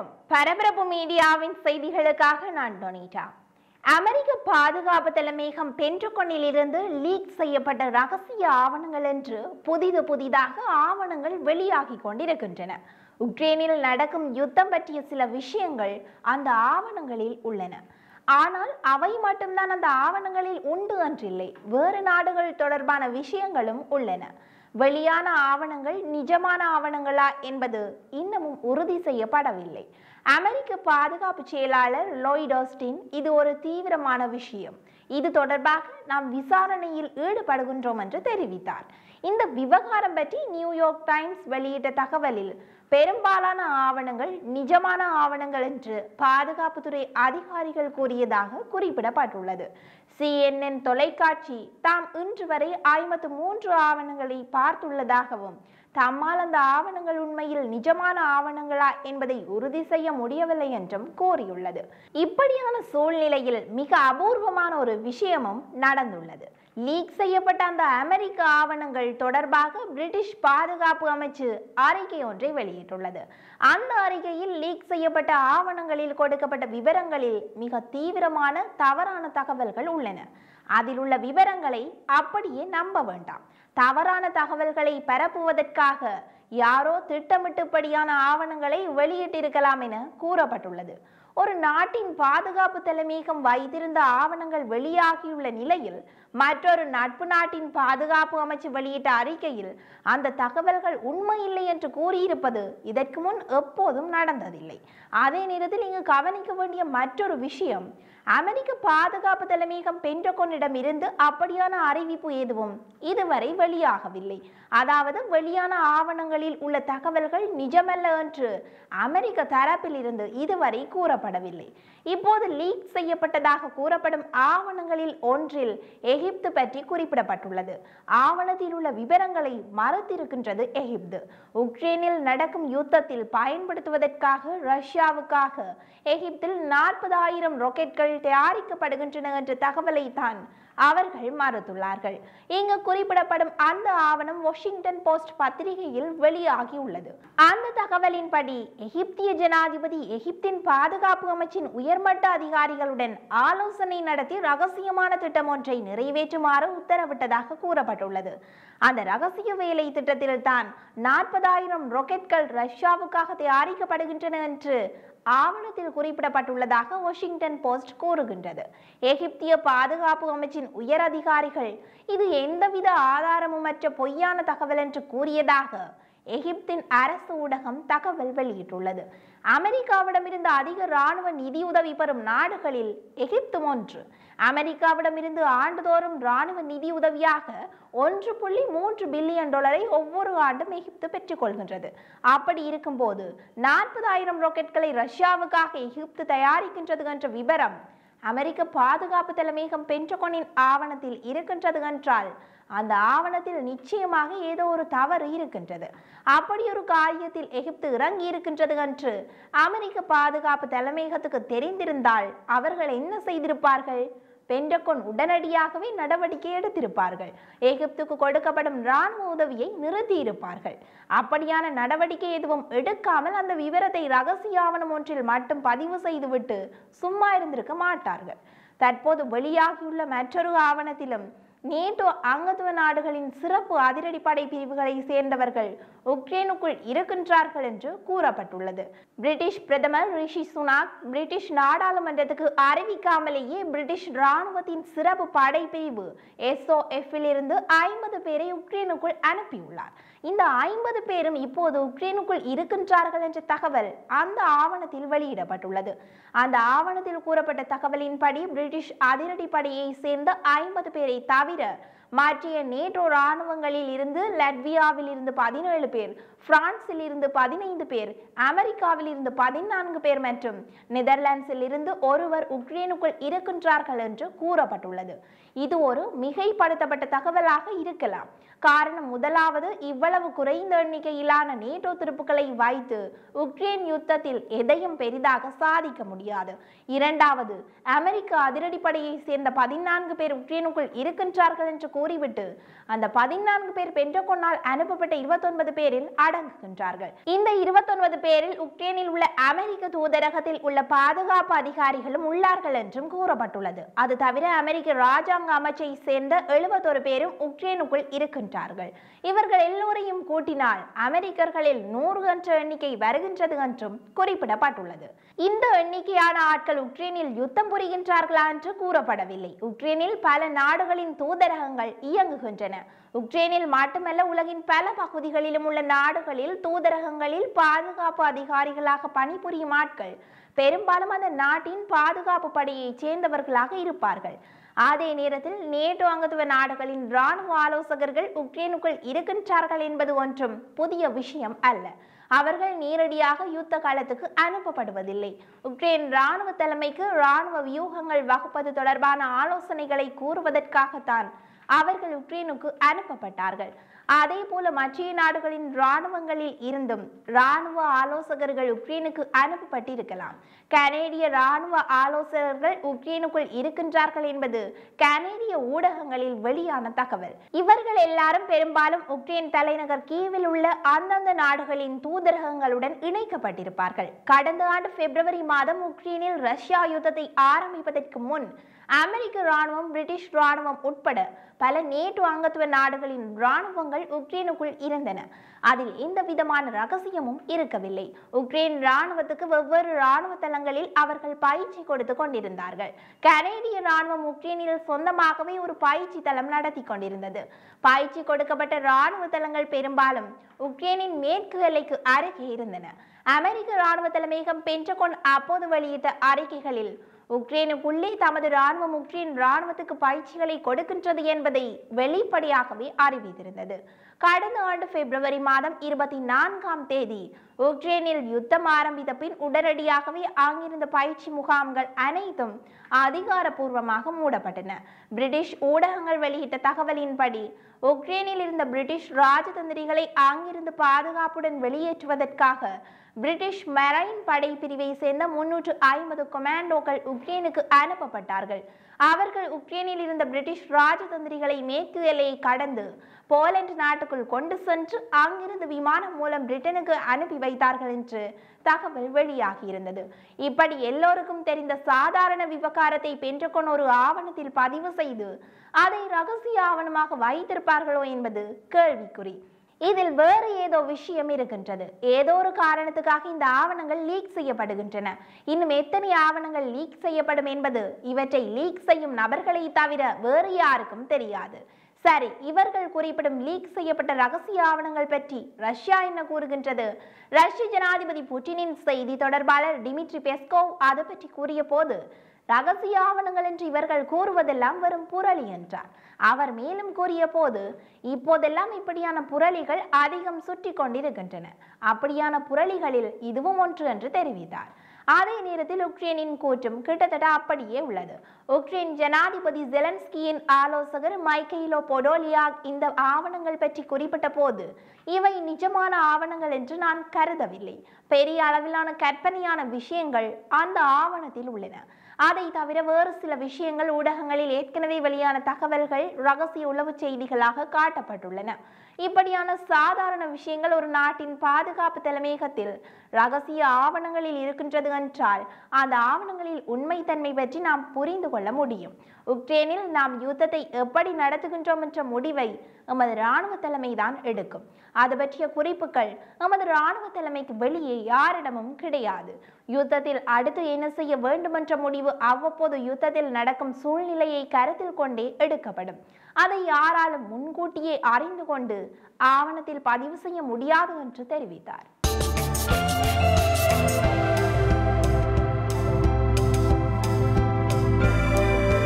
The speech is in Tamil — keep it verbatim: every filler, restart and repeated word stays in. வணக்கம். பரபரப்பு மீடியாவின் செய்திகளுக்காக நான் டொனிட்டா. அமெரிக்க பாதுகாப்பு தலைமையகம் பென்டகனிலிருந்து லீக் செய்யப்பட்ட ரகசிய ஆவணங்கள் என்று புதிது புதிதாக ஆவணங்கள் வெளியாகி கொண்டிருக்கின்றன. உக்ரைனில் நடக்கும் யுத்தம் பற்றிய சில விஷயங்கள் அந்த ஆவணங்களில் உள்ளன. ஆனால் அவை மட்டும்தான் அந்த ஆவணங்களில் உண்டு என்றில்லை, வேறு நாடுகள் தொடர்பான விஷயங்களும் உள்ளன. வெளியான ஆவணங்கள் நிஜமான ஆவணங்களா என்பது இன்னமும் உறுதி செய்யப்படவில்லை. அமெரிக்க பாதுகாப்பு செயலாளர் லாய்ட் ஆஸ்டின், இது ஒரு தீவிரமான விஷயம், இது தொடர்பாக நாம் விசாரணையில் ஈடுபடுகின்றோம் என்று தெரிவித்தார். இந்த விவகாரம் பற்றி நியூயார்க் டைம்ஸ் வெளியிட்ட தகவலில் பெரும்பாலான ஆவணங்கள் நிஜமான ஆவணங்கள் என்று பாதுகாப்புத்துறை அதிகாரிகள் கூறியதாக குறிப்பிடப்பட்டுள்ளது. C N N தொலைக்காட்சி தாம் இன்று வரை ஐம்பத்து மூன்று ஆவணங்களை பார்த்துள்ளதாகவும் தம்மால் அந்த ஆவணங்கள் உண்மையில் நிஜமான ஆவணங்களா என்பதை உறுதி செய்ய முடியவில்லை என்றும் கூறியுள்ளது. இப்படியான சூழ்நிலையில் மிக அபூர்வமான ஒரு விஷயமும் நடந்துள்ளது. லீக் செய்யப்பட்ட அந்த அமெரிக்க ஆவணங்கள் தொடர்பாக பிரிட்டிஷ் பாதுகாப்பு அமைச்சு அறிக்கை ஒன்றை வெளியிட்டுள்ளது. அந்த அறிக்கையில் லீக் செய்யப்பட்ட ஆவணங்களில் கொடுக்கப்பட்ட விவரங்களில் மிக தீவிரமான தவறான தகவல்கள் உள்ளன. அதில் உள்ள விவரங்களை அப்படியே நம்ப வேண்டாம். தவறான தகவல்களை பரப்புவதற்காக யாரோ திட்டமிட்டுப்படியான ஆவணங்களை வெளியிட்டிருக்கலாம் என கூறப்பட்டுள்ளது. ஒரு நாட்டின் பாதுகாப்பு தலைமையகம் வைத்திருந்த ஆவணங்கள் வெளியாகியுள்ள நிலையில் மற்றொரு நட்பு நாட்டின் பாதுகாப்பு அமைச்சு வெளியிட்ட அறிக்கையில் அந்த தகவல்கள் உண்மையில்லை என்று கூறியிருப்பது இதற்கு முன் எப்போதும் நடந்ததில்லை. அதே நேரத்தில் இங்கு கவனிக்க வேண்டிய மற்றொரு விஷயம், அமெரிக்க பாதுகாப்பு தலைமையகம் பென்டகனிடமிருந்து அப்படியான அறிவிப்பு எதுவும் இதுவரை வெளியாகவில்லை. அதாவது வெளியான ஆவணங்களில் உள்ள தகவல்கள் நிஜமல்ல என்று அமெரிக்க தரப்பில் இருந்து இதுவரை கூறப்பட்டது. இப்போது லீக் செய்யப்பட்டதாக கூறப்படும் ஆவணங்களில் ஒன்றில் எகிப்து பற்றி குறிப்பிடப்பட்டுள்ளது. ஆவணத்தில் உள்ள விவரங்களை மறுத்திருக்கின்றது எகிப்து. உக்ரைனில் நடக்கும் யுத்தத்தில் பயன்படுத்துவதற்காக ரஷ்யாவுக்காக எகிப்தில் நாற்பது ஆயிரம் ராக்கெட்கள் தயாரிக்கப்படுகின்றன என்ற தகவலை தான் அவர்கள் மறுத்துள்ளார்கள். இங்கு குறிப்பிடப்படும் அந்த ஆவணம் வாஷிங்டன் போஸ்ட் பத்திரிகையில் வெளியாகி உள்ளது. அந்த தகவலின்படி எகிப்திய ஜனாதிபதி எகிப்தின் பாதுகாப்பு அமைச்சின் உயர்மட்ட அதிகாரிகளுடன் ஆலோசனை நடத்தி ரகசியமான திட்டம் ஒன்றை நிறைவேற்றுமாறு உத்தரவிட்டதாக கூறப்பட்டுள்ளது. அந்த ரகசிய வேலை திட்டத்தில் தான் நாற்பதாயிரம் ராக்கெட்கள் ரஷ்யாவுக்காக தயாரிக்கப்படுகின்றன என்று ஆவணத்தில் குறிப்பிடப்பட்டுள்ளதாக வாஷிங்டன் போஸ்ட் கூறுகின்றது. எகிப்திய பாதுகாப்பு அமைச்சின் உயர் அதிகாரிகள் இது எந்தவித ஆதாரமுமற்ற பொய்யான தகவல் என்று கூறியதாக எகிப்தின் அரசு ஊடகம் தகவல் வெளியிட்டுள்ளது. அமெரிக்காவிடமிருந்து அதிக இராணுவ நிதியுதவி பெறும் நாடுகளில் எகிப்து ஒன்று. அமெரிக்காவிடமிருந்து ஆண்டுதோறும் இராணுவ நிதியுதவியாக ஒன்று புள்ளி மூன்று பில்லியன் டாலரை ஒவ்வொரு ஆண்டும் எகிப்து பெற்றுக்கொள்கின்றது. அப்படி இருக்கும்போது நாற்பதாயிரம் ராக்கெட்களை ரஷ்யாவுக்காக எகிப்து தயாரிக்கின்றது என்ற விவரம் அமெரிக்க பாதுகாப்பு தலைமையகம் பென்டகனின் ஆவணத்தில் இருக்கின்றது என்றால் அந்த ஆவணத்தில் நிச்சயமாக ஏதோ ஒரு தவறு இருக்கின்றது. அப்படி ஒரு காரியத்தில் எகிப்து இறங்கி இருக்கின்றது என்று அமெரிக்க பாதுகாப்பு தலைமையகத்துக்கு தெரிந்திருந்தால் அவர்கள் என்ன செய்திருப்பார்கள்? பென்டகன் உடனடியாகவே நடவடிக்கை எடுத்திருப்பார்கள். எகிப்துக்கு கொடுக்கப்படும் இராணுவ உதவியை நிறுத்தியிருப்பார்கள். அப்படியான நடவடிக்கை எதுவும் எடுக்காமல் அந்த விவரத்தை ரகசிய ஆவணம் ஒன்றில் மட்டும் பதிவு செய்துவிட்டு சும்மா இருந்திருக்க மாட்டார்கள். தற்போது வெளியாகியுள்ள மற்றொரு ஆவணத்திலும் நேட்டோ அங்கத்துவ நாடுகளின் சிறப்பு அதிரடிப்படை பிரிவுகளை சேர்ந்தவர்கள் உக்ரேனுக்குள் இருக்கின்றார்கள் என்று கூறப்பட்டுள்ளது. பிரிட்டிஷ் பிரதமர் ரிஷி சுனாக் பிரிட்டிஷ் நாடாளுமன்றத்துக்கு அறிவிக்காமலேயே பிரிட்டிஷ் இராணுவத்தின் சிறப்பு படைப்பிரிவு S O F-ல் இருந்து ஐம்பது பேரை உக்ரேனுக்குள் அனுப்பியுள்ளார். இந்த ஐம்பது பேரும் இப்போது உக்ரேனுக்குள் இருக்கின்றார்கள் என்ற தகவல் அந்த ஆவணத்தில் வெளியிடப்பட்டுள்ளது. அந்த ஆவணத்தில் கூறப்பட்ட தகவலின்படி பிரிட்டிஷ் அதிரடிப்படையை சேர்ந்த ஐம்பது பேரை தவிர மாற்றிய நேட்டோ இராணுவங்களில் இருந்து லட்வியாவில் இருந்து பதினேழு பேர், பிரான்சில் இருந்து பதினைந்து பேர், அமெரிக்காவில் இருந்து பதினான்கு பேர் மற்றும் நெதர்லாண்ட்ஸில் இருந்து ஒருவர் உக்ரைனுக்குள் இருக்கின்றார்கள் என்று கூறப்பட்டுள்ளது. இது ஒரு மிகைப்படுத்தப்பட்ட தகவலாக இருக்கலாம். காரணம், முதலாவது இவ்வளவு குறைந்த எண்ணிக்கையிலான நேட்டோ துருப்புக்களை வைத்து உக்ரைன் யுத்தத்தில் எதையும் பெரிதாக சாதிக்க முடியாது. இரண்டாவது, அமெரிக்க அதிரடிப்படையை சேர்ந்த பதினான்கு பேர் உக்ரைனுக்குள் இருக்கின்றார்கள் என்று கோரிவிட்டு அந்த பதினான்கு பேர் பென்டகோனால் அனுப்பப்பட்ட இருபத்தொன்பது பேரில் அடங்குகின்றார்கள். இந்த இருபத்தொன்பது பேரில் உக்ரைனில் உள்ள அமெரிக்க தூதரகத்தில் உள்ள பாதுகாப்பு அதிகாரிகளும் உள்ளார்கள் என்றும் கூறப்பட்டுள்ளது. அது தவிர அமெரிக்க ராஜாங்க அமைச்சை சேர்ந்த எழுபத்தொரு பேரும் உக்ரைனுக்குள் இருக்கின்றார்கள். இவர்கள் எல்லோரையும் கூட்டினால் அமெரிக்கர்களில் நூறு என்ற எண்ணிக்கை வருகின்றது என்றும் குறிப்பிடப்பட்டுள்ளது. இந்த எண்ணிக்கையான ஆட்கள் உக்ரைனில் யுத்தம் புரிகின்றார்களா என்று கூறப்படவில்லை. உக்ரைனில் பல நாடுகளின் தூதரகங்கள் இயங்குகின்றன. உக்ரைனில் மட்டுமல்ல, உலகின் பல பகுதிகளிலும் உள்ள நாடுகளில் தூதரகங்களில் பாதுகாப்பு அதிகாரிகளாக பணிபுரியும் ஆட்கள் பெரும்பாலும் அந்த நாட்டின் பாதுகாப்பு படையைச் சேர்ந்தவர்களாக இருப்பார்கள். அதே நேரத்தில் நேட்டோ அங்கத்துவ நாடுகளின் இராணுவ ஆலோசகர்கள் உக்ரைனுக்குள் இருக்கின்றார்கள் என்பது ஒன்றும் புதிய விஷயம் அல்ல. அவர்கள் நேரடியாக யுத்த காலத்துக்கு அனுப்பப்படுவதில்லை. உக்ரைன் இராணுவ தலைமைக்கு இராணுவ வியூகங்கள் வகுப்பது தொடர்பான ஆலோசனைகளை கூறுவதற்காகத்தான் அவர்கள் உக்ரைனுக்கு அனுப்பப்பட்டார்கள். அதே போல மற்ற நாடுகளின் இராணுவங்களில் இருந்தும் இராணுவ ஆலோசகர்கள் உக்ரைனுக்கு அனுப்பப்பட்டிருக்கலாம். கனேடிய இராணுவ ஆலோசகர்கள் உக்ரைனுக்குள் இருக்கின்றார்கள் என்பது கனேடிய ஊடகங்களில் வெளியான தகவல். இவர்கள் எல்லாரும் பெரும்பாலும் உக்ரைன் தலைநகர் கீவில் உள்ள அந்தந்த நாடுகளின் தூதரகங்களுடன் இணைக்கப்பட்டிருப்பார்கள். கடந்த ஆண்டு பிப்ரவரி மாதம் உக்ரைனில் ரஷ்யா யுத்தத்தை ஆரம்பிப்பதற்கு முன் அமெரிக்க இராணுவம், பிரிட்டிஷ் இராணுவம் உட்பட பல நேட்டோ அங்கத்துவ நாடுகளின் இராணுவங்கள் உக்ரைனுக்குள் இருந்தன. அதில் எந்த விதமான ரகசியமும் இருக்கவில்லை. உக்ரைன் இராணுவத்துக்கு வெவ்வேறு இராணுவ தளங்களில் அவர்கள் பயிற்சி கொடுத்து கொண்டிருந்தார்கள். கனேடிய இராணுவம் உக்ரைனில் சொந்தமாகவே ஒரு பயிற்சி தளம் நடத்தி கொண்டிருந்தது. பயிற்சி கொடுக்கப்பட்ட இராணுவ தளங்கள் பெரும்பாலும் உக்ரைனின் மேற்கு எல்லைக்கு அருகே இருந்தன. அமெரிக்க இராணுவ தலைமையகம் பென்டகன் அப்போது வெளியிட்ட அறிக்கைகளில் உக்ரைனுக்குள்ளே தமது இராணுவம் உக்ரைன் இராணுவத்துக்கு பயிற்சிகளை கொடுக்கின்றது என்பதை வெளிப்படையாகவே அறிவித்திருந்தது. கடந்த ஆண்டு பிப்ரவரி மாதம் இருபத்தி நான்காம் தேதி உக்ரைனில் யுத்தம் ஆரம்பித்த பின் உடனடியாகவே அங்கிருந்த பயிற்சி முகாம்கள் அனைத்தும் அதிகாரப்பூர்வமாக மூடப்பட்டன. பிரிட்டிஷ் ஊடகங்கள் வெளியிட்ட தகவலின்படி உக்ரைனில் இருந்த பிரிட்டிஷ் ராஜதந்திரிகளை அங்கிருந்து பாதுகாப்புடன் வெளியேற்றுவதற்காக பிரிட்டிஷ் மெரைன் படை பிரிவை சேர்ந்த முன்னூற்று ஐம்பது கொமாண்டோக்கள் உக்ரைனுக்கு அனுப்பப்பட்டார்கள். அவர்கள் உக்ரைனில் இருந்த பிரிட்டிஷ் ராஜதந்திரிகளை மேற்கு எல்லையை கடந்து போலந்து நாட்டுக்குள் கொண்டு சென்று அங்கிருந்து விமானம் மூலம் பிரிட்டனுக்கு அனுப்பி வைத்தார்கள் என்று தகவல் வெளியாகி இருந்தது. இப்படி எல்லோருக்கும் தெரிந்த சாதாரண விவகாரத்தை பென்டகன் ஒரு ஆவணத்தில் பதிவு செய்து அதை ரகசிய ஆவணமாக வைத்திருப்பார்களோ என்பது கேள்விக்குறி. இதில் வேறு ஏதோ விஷயம் இருக்கின்றது. ஏதோ ஒரு காரணத்துக்காக இந்த ஆவணங்கள் லீக் செய்யப்படுகின்றன. இன்னும் எத்தனை ஆவணங்கள் லீக் செய்யப்படும் என்பது இவற்றை லீக் செய்யும் நபர்களை தவிர வேறு யாருக்கும் தெரியாது. சரி, இவர்கள் குறிப்பிடும் லீக் செய்யப்பட்ட ரகசிய ஆவணங்கள் பற்றி ரஷ்யா என்ன கூறுகின்றது? ரஷ்ய ஜனாதிபதி புட்டினின் செய்தி தொடர்பாளர் டிமிட்ரி பெஸ்கோவ் அதை பற்றி கூறிய போது, ரகசிய ஆவணங்கள் என்று இவர்கள் கூறுவதெல்லாம் வெறும் புரளி என்றார். அவர் மேலும் கூறிய போது, இப்போதெல்லாம் இப்படியான புரளிகள் அதிகம் சுற்றி கொண்டிருக்கின்றன, அப்படியான புரளிகளில் இதுவும் ஒன்று என்று தெரிவித்தார். அதே நேரத்தில் உக்ரைனின் கூற்றும் கிட்டத்தட்ட அப்படியே உள்ளது. உக்ரைன் ஜனாதிபதி ஜெலன்ஸ்கியின் ஆலோசகர் மைக்கைலோ பொடோலியாக் இந்த ஆவணங்கள் பற்றி குறிப்பிட்ட போது, இவை நிஜமான ஆவணங்கள் என்று நான் கருதவில்லை, பெரிய அளவிலான கற்பனையான விஷயங்கள் அந்த ஆவணத்தில் உள்ளன, அதை தவிர வேறு சில விஷயங்கள் ஊடகங்களில் ஏற்கனவே வெளியான தகவல்கள் ரகசிய உளவு செய்திகளாக காட்டப்பட்டுள்ளன. இப்படியான சாதாரண விஷயங்கள் ஒரு நாட்டின் பாதுகாப்பு தலைமையகத்தில் ரகசிய ஆவணங்களில் இருக்கின்றது என்றால் அந்த ஆவணங்களில் உண்மைத்தன்மை பற்றி நாம் புரிந்து கொள்ள முடியும். உக்ரைனில் நாம் யுத்தத்தை எப்படி நடத்துகின்றோம் என்ற முடிவை எமது இராணுவ தலைமை தான் எடுக்கும். அது பற்றிய குறிப்புகள் எமது இராணுவ தலைமைக்கு வெளியே யாரிடமும் கிடையாது. யுத்தத்தில் அடுத்து என்ன செய்ய வேண்டும் என்ற முடிவு அவ்வப்போது யுத்தத்தில் நடக்கும் சூழ்நிலையை கருத்தில் கொண்டே எடுக்கப்படும். அதை யாராலும் முன்கூட்டியே அறிந்து கொண்டு ஆவணத்தில் பதிவு செய்ய முடியாது என்று தெரிவித்தார்.